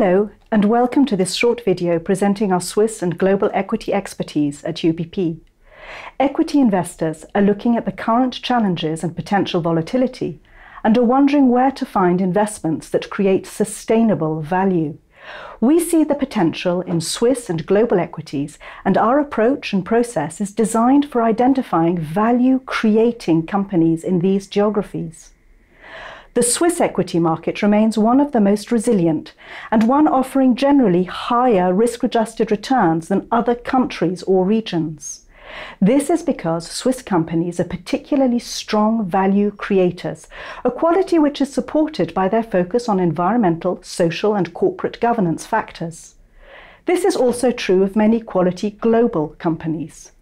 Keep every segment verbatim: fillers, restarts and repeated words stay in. Hello and welcome to this short video presenting our Swiss and global equity expertise at U B P. Equity investors are looking at the current challenges and potential volatility and are wondering where to find investments that create sustainable value. We see the potential in Swiss and global equities, and our approach and process is designed for identifying value-creating companies in these geographies. The Swiss equity market remains one of the most resilient and one offering generally higher risk-adjusted returns than other countries or regions. This is because Swiss companies are particularly strong value creators, a quality which is supported by their focus on environmental, social and corporate governance factors. This is also true of many quality global companies.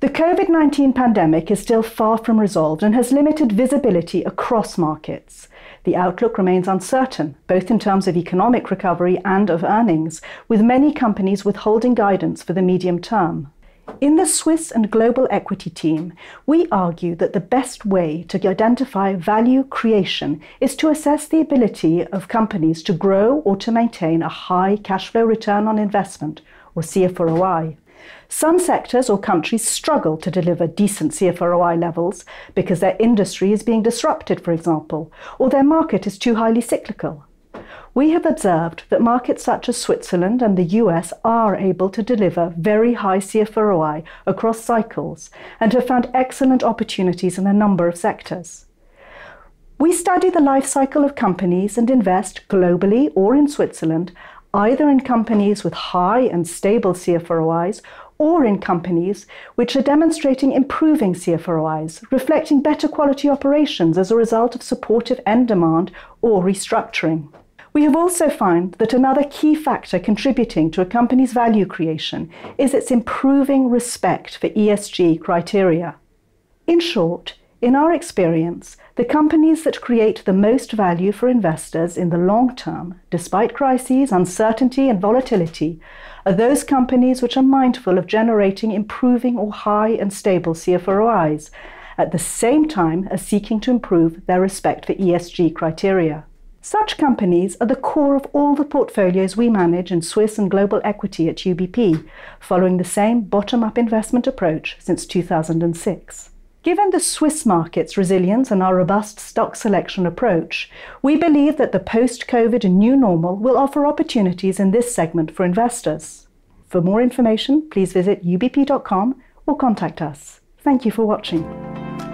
The COVID nineteen pandemic is still far from resolved and has limited visibility across markets. The outlook remains uncertain, both in terms of economic recovery and of earnings, with many companies withholding guidance for the medium term. In the Swiss and global equity team, we argue that the best way to identify value creation is to assess the ability of companies to grow or to maintain a high cash flow return on investment, or C F R O I. Some sectors or countries struggle to deliver decent C F R O I levels because their industry is being disrupted, for example, or their market is too highly cyclical. We have observed that markets such as Switzerland and the U S are able to deliver very high C F R O I across cycles and have found excellent opportunities in a number of sectors. We study the life cycle of companies and invest globally or in Switzerland, either in companies with high and stable C F R O Is or in companies which are demonstrating improving C F R O Is, reflecting better quality operations as a result of supportive end demand or restructuring. We have also found that another key factor contributing to a company's value creation is its improving respect for E S G criteria. In short, in our experience, the companies that create the most value for investors in the long term, despite crises, uncertainty and volatility, are those companies which are mindful of generating improving or high and stable C F R O Is, at the same time as seeking to improve their respect for E S G criteria. Such companies are the core of all the portfolios we manage in Swiss and global equity at U B P, following the same bottom-up investment approach since two thousand six. Given the Swiss market's resilience and our robust stock selection approach, we believe that the post-COVID new normal will offer opportunities in this segment for investors. For more information, please visit U B P dot com or contact us. Thank you for watching.